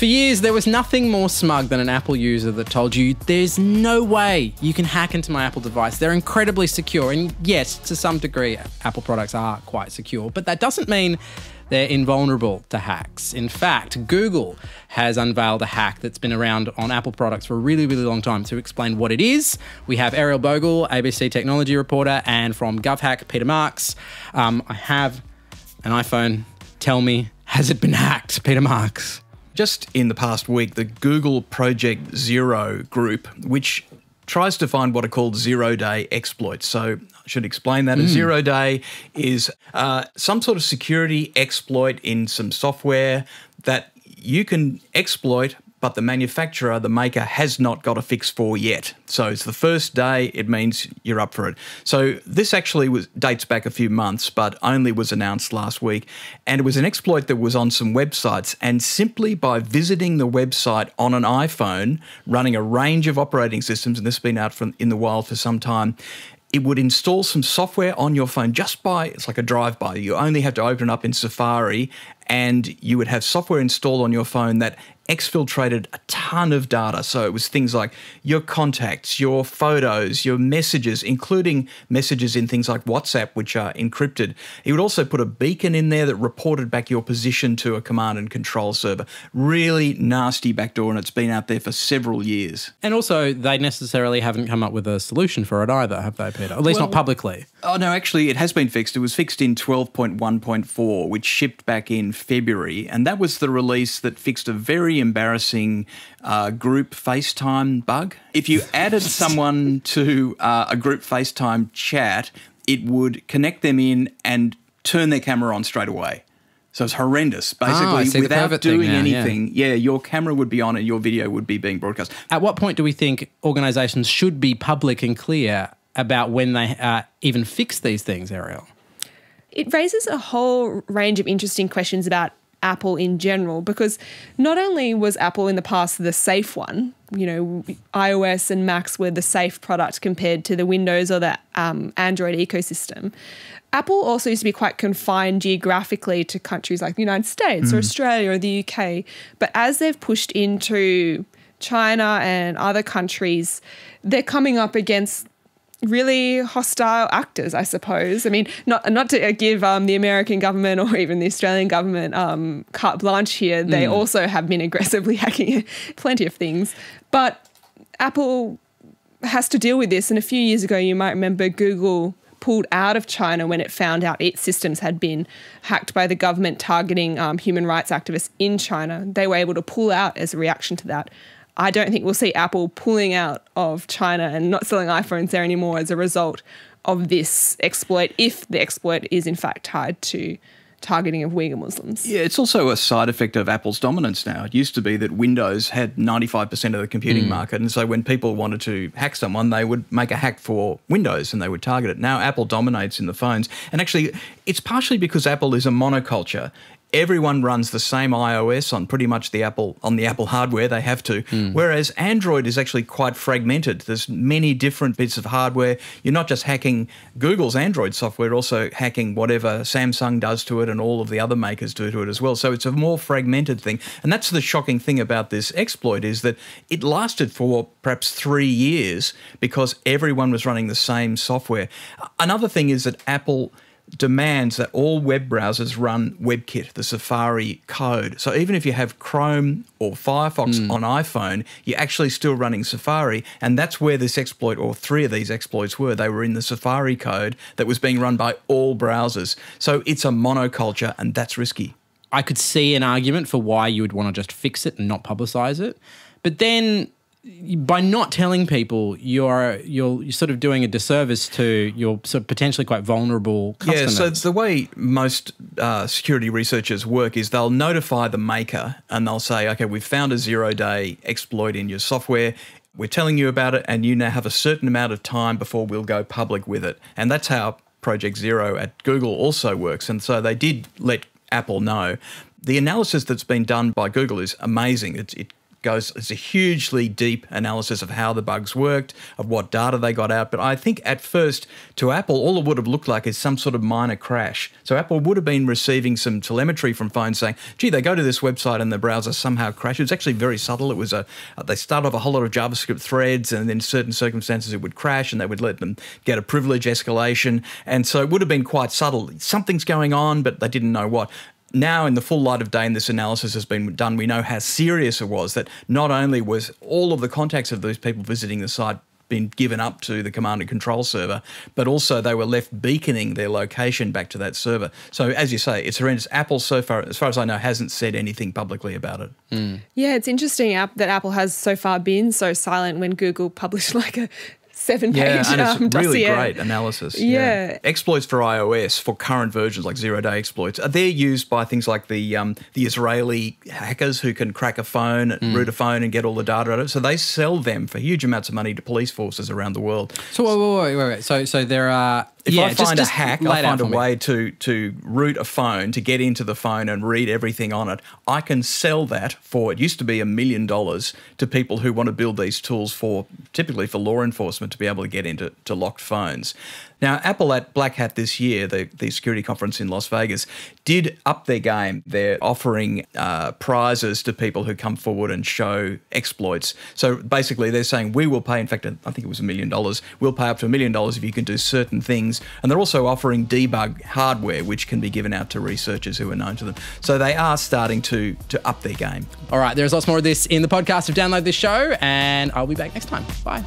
For years, there was nothing more smug than an Apple user that told you, there's no way you can hack into my Apple device. They're incredibly secure. And yes, to some degree, Apple products are quite secure, but that doesn't mean they're invulnerable to hacks. In fact, Google has unveiled a hack that's been around on Apple products for a really, really long time. To explain what it is, we have Ariel Bogle, ABC technology reporter, and from GovHack, Peter Marks. I have an iPhone. Tell me, has it been hacked, Peter Marks? Just in the past week, the Google Project Zero group, which tries to find what are called zero-day exploits. So I should explain that. A zero-day is some sort of security exploit in some software that you can exploit, but the manufacturer, the maker, has not got a fix for yet. So it's the first day, it means you're up for it. So this actually dates back a few months, but only was announced last week. And it was an exploit that was on some websites. And simply by visiting the website on an iPhone, running a range of operating systems, and this has been out in the wild for some time, it would install some software on your phone just by, it's like a drive-by. You only have to open it up in Safari and you would have software installed on your phone that exfiltrated a ton of data. So it was things like your contacts, your photos, your messages, including messages in things like WhatsApp, which are encrypted. It would also put a beacon in there that reported back your position to a command and control server. Really nasty backdoor, and it's been out there for several years. And also, they necessarily haven't come up with a solution for it either, have they, Peter? At least not publicly. Oh, no, actually, it has been fixed. It was fixed in 12.1.4, which shipped back in February, and that was the release that fixed a very embarrassing group FaceTime bug. If you added someone to a group FaceTime chat, it would connect them in and turn their camera on straight away. So it's horrendous. Basically, without doing anything, yeah, your camera would be on and your video would be being broadcast. At what point do we think organisations should be public and clear about when they even fix these things, Ariel? It raises a whole range of interesting questions about Apple in general, because not only was Apple in the past the safe one, you know, iOS and Macs were the safe product compared to the Windows or the Android ecosystem. Apple also used to be quite confined geographically to countries like the United States or Australia or the UK. But as they've pushed into China and other countries, they're coming up against really hostile actors, I suppose. I mean, not to give the American government or even the Australian government carte blanche here. They also have been aggressively hacking plenty of things. But Apple has to deal with this. And a few years ago, you might remember Google pulled out of China when it found out its systems had been hacked by the government targeting human rights activists in China. They were able to pull out as a reaction to that. I don't think we'll see Apple pulling out of China and not selling iPhones there anymore as a result of this exploit, if the exploit is in fact tied to targeting of Uyghur Muslims. Yeah, it's also a side effect of Apple's dominance now. It used to be that Windows had 95% of the computing market, and so when people wanted to hack someone, they would make a hack for Windows and they would target it. Now Apple dominates in the phones, and actually it's partially because Apple is a monoculture. Everyone runs the same iOS on pretty much the Apple hardware. They have to, whereas Android is actually quite fragmented. There's many different bits of hardware. You're not just hacking Google's Android software, also hacking whatever Samsung does to it and all of the other makers do to it as well. So it's a more fragmented thing. And that's the shocking thing about this exploit, is that it lasted for perhaps 3 years because everyone was running the same software. Another thing is that Apple demands that all web browsers run WebKit, the Safari code. So even if you have Chrome or Firefox on iPhone, you're actually still running Safari. And that's where this exploit, or three of these exploits, were. They were in the Safari code that was being run by all browsers. So it's a monoculture, and that's risky. I could see an argument for why you would want to just fix it and not publicize it. But then, by not telling people, you're sort of doing a disservice to your sort of potentially quite vulnerable customers. Yeah, so the way most security researchers work is they'll notify the maker and they'll say, okay, we've found a zero-day exploit in your software. We're telling you about it and you now have a certain amount of time before we'll go public with it. And that's how Project Zero at Google also works. And so they did let Apple know. The analysis that's been done by Google is amazing. It goes, it's a hugely deep analysis of how the bugs worked, of what data they got out. But I think at first to Apple, all it would have looked like is some sort of minor crash. So Apple would have been receiving some telemetry from phones saying, gee, they go to this website and the browser somehow crashes. It's actually very subtle. It was they start off a whole lot of JavaScript threads, and in certain circumstances it would crash and they would let them get a privilege escalation. And so it would have been quite subtle. Something's going on, but they didn't know what. Now, in the full light of day, and this analysis has been done, we know how serious it was, that not only was all of the contacts of those people visiting the site been given up to the command and control server, but also they were left beaconing their location back to that server. So, as you say, it's horrendous. Apple, so far, as far as I know, hasn't said anything publicly about it. Mm. Yeah, it's interesting that Apple has so far been so silent when Google published like a seven-page dossier. Yeah, and it's really great analysis. Yeah. Exploits for iOS, for current versions, like zero-day exploits, they're used by things like the Israeli hackers who can crack a phone, root a phone and get all the data out of it. So they sell them for huge amounts of money to police forces around the world. So wait. So there are... If I find a hack, I find a way to root a phone, to get into the phone and read everything on it, I can sell that for, it used to be $1 million, to people who want to build these tools for, typically for law enforcement, to be able to get into locked phones. Now, Apple at Black Hat this year, the security conference in Las Vegas, did up their game. They're offering prizes to people who come forward and show exploits. So basically they're saying, we will pay, in fact, I think it was $1 million, we'll pay up to $1 million if you can do certain things. And they're also offering debug hardware, which can be given out to researchers who are known to them. So they are starting to up their game. All right, there's lots more of this in the podcast. So download this show and I'll be back next time. Bye.